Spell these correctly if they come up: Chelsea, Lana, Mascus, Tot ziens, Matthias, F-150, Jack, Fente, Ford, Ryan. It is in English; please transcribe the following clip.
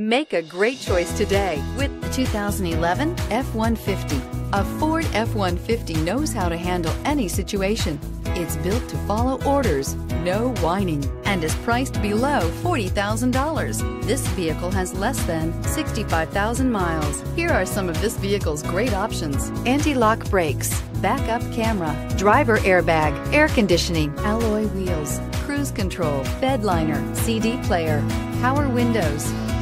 Make a great choice today with 2011 F-150. A Ford F-150 knows how to handle any situation. It's built to follow orders, no whining, and is priced below $40,000. This vehicle has less than 65,000 miles. Here are some of this vehicle's great options: anti-lock brakes, backup camera, driver airbag, air conditioning, alloy wheels, cruise control, bed liner, CD player, power windows,